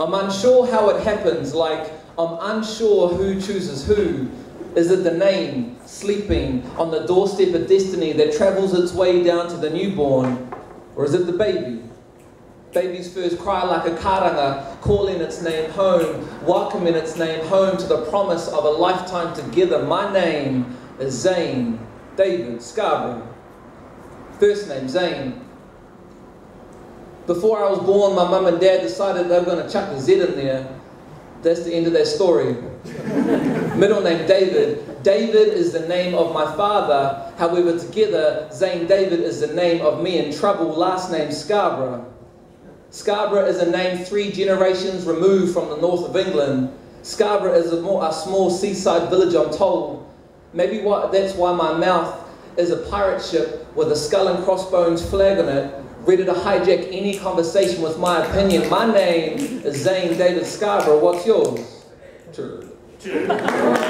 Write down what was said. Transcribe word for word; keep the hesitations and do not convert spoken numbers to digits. I'm unsure how it happens, like I'm unsure who chooses who. Is it the name, sleeping on the doorstep of destiny that travels its way down to the newborn? Or is it the baby? Baby's first cry like a karanga, calling its name home, welcoming its name home to the promise of a lifetime together. My name is Zane David Scarborough. First name, Zane. Before I was born, my mum and dad decided they were going to chuck a Z in there. That's the end of their story. Middle name, David. David is the name of my father. However, together, Zane David is the name of me in trouble. Last name, Scarborough. Scarborough is a name three generations removed from the north of England. Scarborough is a, more, a small seaside village, I'm told. Maybe what, that's why my mouth is a pirate ship with a skull and crossbones flag on it, ready to hijack any conversation with my opinion. My name is Zane David Scarborough. What's yours? True.